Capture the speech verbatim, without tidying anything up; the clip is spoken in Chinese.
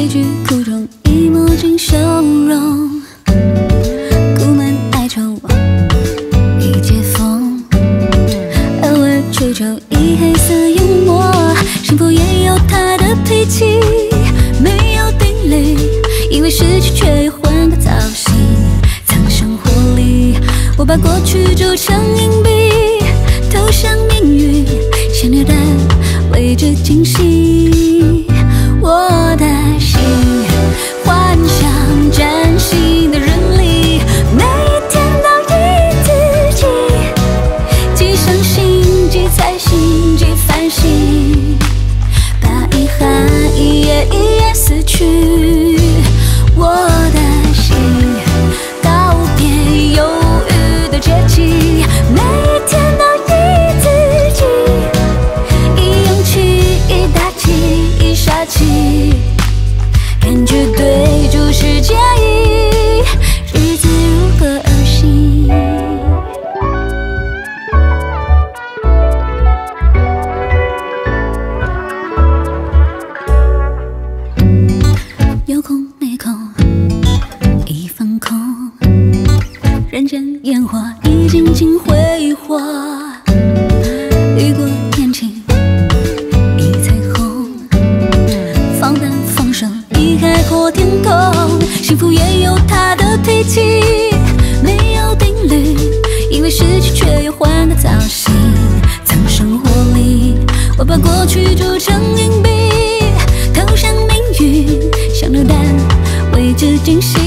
悲剧苦衷，已抹尽笑容。苦闷哀愁，已解封。偶尔追求以黑色淹没，幸福也有它的脾气，没有定律，以为失去却又换个造型，藏生活里。我把过去就像硬币，投向命运，想留的为之惊喜。 我的心幻想崭新的人里，每一天都一自己，既伤心，既猜心，既反省，把遗憾一页一页撕去。我的心告别忧郁的节气，每一天都一自己，一勇气，一大气，一傻气。 感觉对注视介意，日子如何而行？有空没空，已放空，人间烟火已静静挥霍，雨过天晴。 海阔天空，幸福也有它的脾气，没有定律，以为失去却又换个造型，藏生活里。我把过去铸成硬币，投向命运，想留的为之惊喜。